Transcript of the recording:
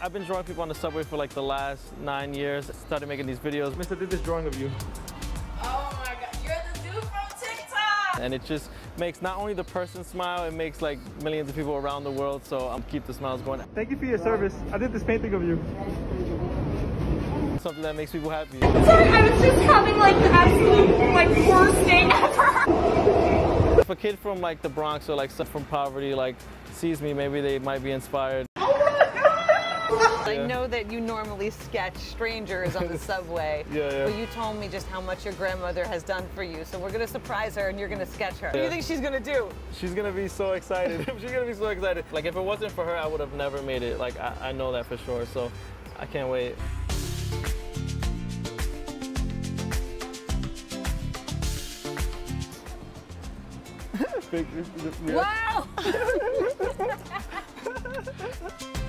I've been drawing people on the subway for like the last 9 years. I started making these videos. Mr. did this drawing of you. Oh my God, you're the dude from TikTok! And it just makes not only the person smile, it makes like millions of people around the world, so I'll keep the smiles going. Thank you for your service. I did this painting of you. Something that makes people happy. Sorry, I was just having like the absolute like worst day ever. If a kid from like the Bronx or like stuff from poverty like sees me, maybe they might be inspired. I know that you normally sketch strangers on the subway, but you told me just how much your grandmother has done for you, so we're going to surprise her and you're going to sketch her. What do you think she's going to do? She's going to be so excited. She's going to be so excited. Like, if it wasn't for her, I would have never made it. Like, I know that for sure, so I can't wait. Wow!